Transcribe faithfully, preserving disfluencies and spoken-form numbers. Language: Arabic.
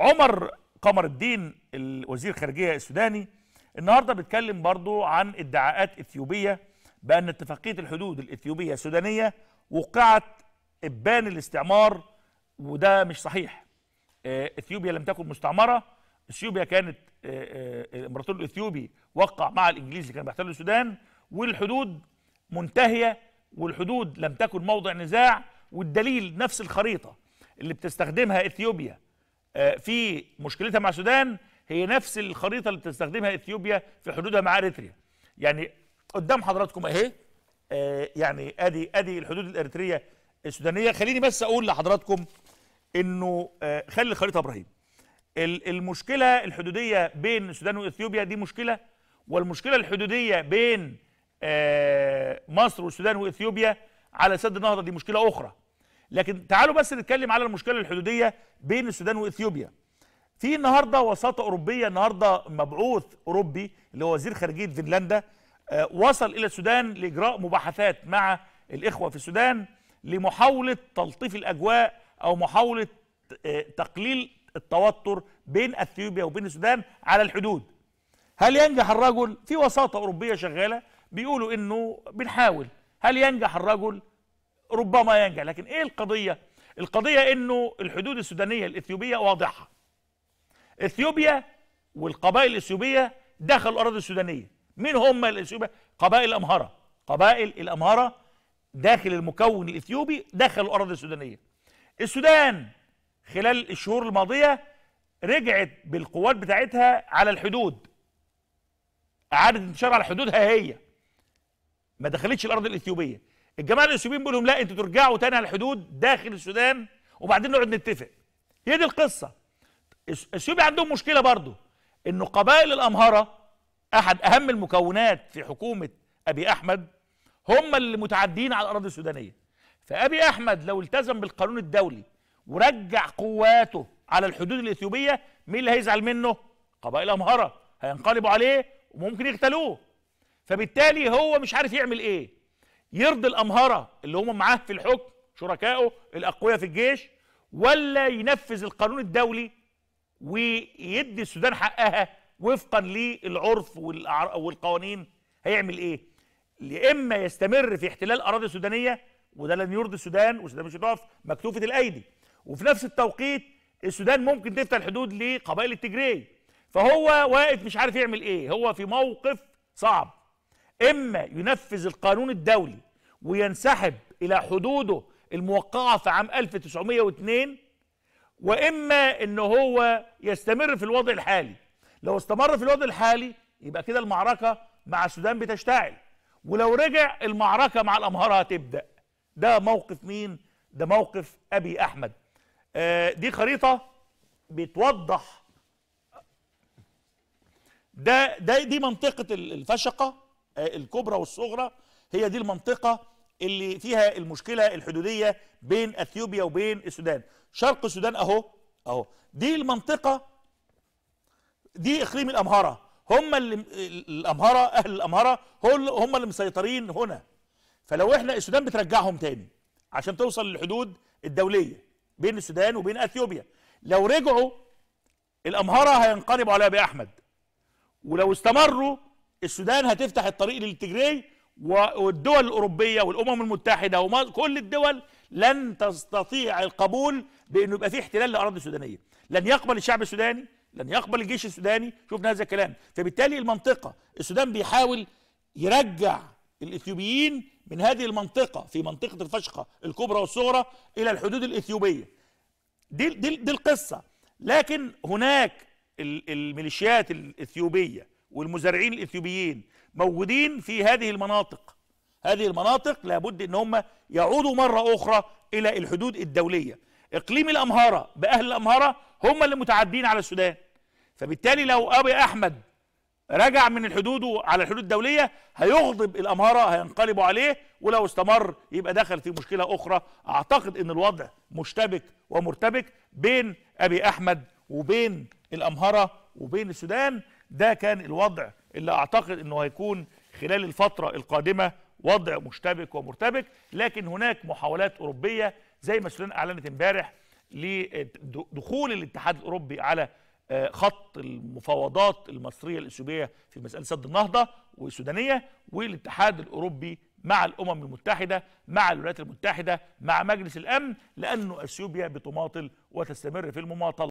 عمر قمر الدين الوزير الخارجية السوداني النهاردة بيتكلم برضو عن ادعاءات إثيوبية بأن اتفاقية الحدود الإثيوبية السودانية وقعت إبان الاستعمار، وده مش صحيح. إثيوبيا لم تكن مستعمرة. إثيوبيا كانت الامبراطور الإثيوبي وقع مع الإنجليزي كان بيحتل السودان، والحدود منتهية والحدود لم تكن موضع نزاع. والدليل نفس الخريطة اللي بتستخدمها إثيوبيا في مشكلتها مع السودان هي نفس الخريطة اللي بتستخدمها إثيوبيا في حدودها مع إريتريا. يعني قدام حضراتكم أهي، يعني أدي أدي الحدود الإريترية السودانية. خليني بس أقول لحضراتكم إنه خلي الخريطة إبراهيم. المشكلة الحدودية بين السودان وإثيوبيا دي مشكلة، والمشكلة الحدودية بين مصر والسودان وإثيوبيا على سد النهضة دي مشكلة أخرى. لكن تعالوا بس نتكلم على المشكلة الحدودية بين السودان وإثيوبيا. في النهارده وساطة أوروبية، النهارده مبعوث أوروبي اللي هو وزير خارجية فنلندا وصل إلى السودان لإجراء مباحثات مع الإخوة في السودان لمحاولة تلطيف الأجواء أو محاولة تقليل التوتر بين إثيوبيا وبين السودان على الحدود. هل ينجح الرجل؟ في وساطة أوروبية شغالة بيقولوا إنه بنحاول. هل ينجح الرجل؟ ربما ينجح. لكن إيه القضية؟ القضية إنه الحدود السودانية الإثيوبية واضحة. إثيوبيا والقبائل الإثيوبية دخلوا الأراضي السودانية. مين هم الإثيوبية؟ قبائل الأمهرة. قبائل الأمهرة داخل المكون الإثيوبي دخلوا الأراضي السودانية. السودان خلال الشهور الماضية رجعت بالقوات بتاعتها على الحدود، أعادت انتشار على حدودها، هي ما دخلتش الأراضي الإثيوبية. الجماعة الإثيوبيين بيقول لهم لا، أنتوا ترجعوا تاني على الحدود داخل السودان وبعدين نقعد نتفق. هي دي القصة. إثيوبيا عندهم مشكلة برضه، إنه قبائل الأمهرة أحد أهم المكونات في حكومة أبي أحمد هم اللي متعدين على الأراضي السودانية. فأبي أحمد لو التزم بالقانون الدولي ورجع قواته على الحدود الإثيوبية، مين اللي هيزعل منه؟ قبائل الأمهرة هينقلبوا عليه وممكن يقتلوه. فبالتالي هو مش عارف يعمل إيه، يرضي الأمهرة اللي هم معاه في الحكم شركائه الأقوياء في الجيش، ولا ينفذ القانون الدولي ويدي السودان حقها وفقا للعرف والقوانين؟ هيعمل ايه؟ يا اما يستمر في احتلال اراضي سودانيه، وده لن يرضي السودان، والسودان مش هتقف مكتوفه الايدي. وفي نفس التوقيت السودان ممكن تفتح الحدود لقبائل التجريج. فهو واقف مش عارف يعمل ايه، هو في موقف صعب. اما ينفذ القانون الدولي وينسحب الى حدوده الموقعه في عام ألف وتسعمائة واثنين، واما ان هو يستمر في الوضع الحالي. لو استمر في الوضع الحالي يبقى كده المعركه مع السودان بتشتعل، ولو رجع المعركه مع الامهرة هتبدا. ده موقف مين؟ ده موقف ابي احمد. آه دي خريطه بتوضح ده ده دي منطقه الفشقه آه الكبرى والصغرى. هي دي المنطقه اللي فيها المشكله الحدوديه بين اثيوبيا وبين السودان. شرق السودان اهو اهو دي المنطقه، دي اقليم الامهره. هم اللي الامهره اهل الامهره هم اللي مسيطرين هنا. فلو احنا السودان بترجعهم تاني عشان توصل للحدود الدوليه بين السودان وبين اثيوبيا، لو رجعوا الامهره هينقلبوا على ابي احمد، ولو استمروا السودان هتفتح الطريق للتجريج، والدول الاوروبيه والامم المتحده وكل الدول لن تستطيع القبول بانه يبقى فيه احتلال لاراضي سودانيه. لن يقبل الشعب السوداني، لن يقبل الجيش السوداني. شفنا هذا الكلام. فبالتالي المنطقه السودان بيحاول يرجع الاثيوبيين من هذه المنطقه في منطقه الفشقه الكبرى والصغرى الى الحدود الاثيوبيه. دي دي, دي القصه. لكن هناك الميليشيات الاثيوبيه والمزارعين الاثيوبيين موجودين في هذه المناطق. هذه المناطق لابد ان هم يعودوا مره اخرى الى الحدود الدوليه. اقليم الامهره باهل الامهره هم اللي متعدين على السودان. فبالتالي لو ابي احمد رجع من الحدود على الحدود الدوليه هيغضب الامهره، هينقلبوا عليه، ولو استمر يبقى دخل في مشكله اخرى. اعتقد ان الوضع مشتبك ومرتبك بين ابي احمد وبين الامهره وبين السودان. ده كان الوضع اللي اعتقد انه هيكون خلال الفتره القادمه وضع مشتبك ومرتبك. لكن هناك محاولات أوروبية زي ما السودان أعلنت امبارح لدخول الاتحاد الأوروبي على خط المفاوضات المصرية الإثيوبية في مسألة سد النهضة والسودانية، والاتحاد الأوروبي مع الأمم المتحدة مع الولايات المتحدة مع مجلس الأمن، لأن إثيوبيا بتماطل وتستمر في المماطلة.